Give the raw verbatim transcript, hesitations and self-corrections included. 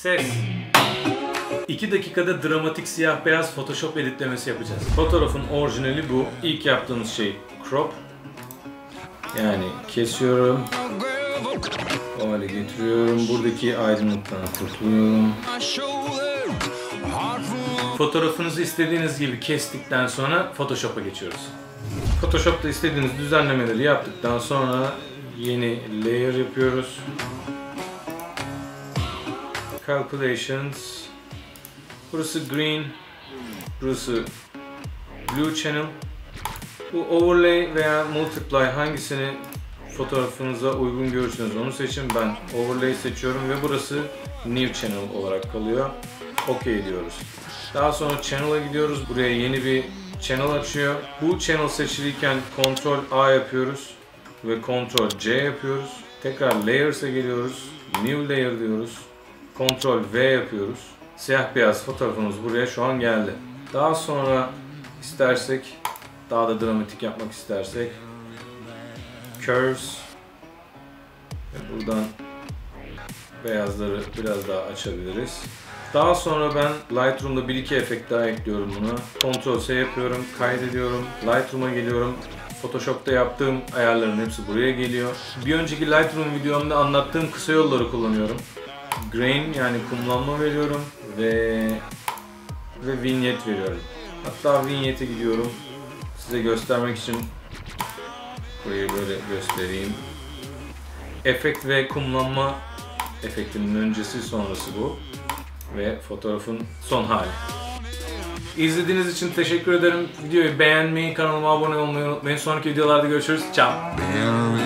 Ses. iki dakikada dramatik siyah beyaz Photoshop editlemesi yapacağız. Fotoğrafın orijinali bu. İlk yaptığımız şey crop. Yani kesiyorum. O hale getiriyorum. Buradaki aydınlıktan kurtuluyorum. Fotoğrafınızı istediğiniz gibi kestikten sonra Photoshop'a geçiyoruz. Photoshop'ta istediğiniz düzenlemeleri yaptıktan sonra yeni layer yapıyoruz. Calculations. Burası Grain. Burası Blue Channel. Bu Overlay veya Multiply, hangisini fotoğrafınıza uygun görürsünüz onu seçin. Ben Overlay seçiyorum ve burası New Channel olarak kalıyor. OK diyoruz. Daha sonra Channel'a gidiyoruz. Buraya yeni bir Channel açıyor. Bu Channel seçilirken Ctrl A yapıyoruz ve Ctrl C yapıyoruz. Tekrar Layers'a geliyoruz. New Layer diyoruz. Ctrl V yapıyoruz. Siyah beyaz fotoğrafımız buraya şu an geldi. Daha sonra istersek, daha da dramatik yapmak istersek Curves ve buradan beyazları biraz daha açabiliriz. Daha sonra ben Lightroom'da bir iki efekt daha ekliyorum buna. Ctrl C yapıyorum, kaydediyorum, Lightroom'a geliyorum. Photoshop'ta yaptığım ayarların hepsi buraya geliyor. Bir önceki Lightroom videomda anlattığım kısa yolları kullanıyorum. Grain yani kumlanma veriyorum ve ve Vignette veriyorum. Hatta Vignette'e gidiyorum. Size göstermek için burayı böyle göstereyim. Efekt ve kumlanma efektinin öncesi sonrası bu. Ve fotoğrafın son hali. İzlediğiniz için teşekkür ederim. Videoyu beğenmeyi, kanalıma abone olmayı unutmayın. Sonraki videolarda görüşürüz. Ciao.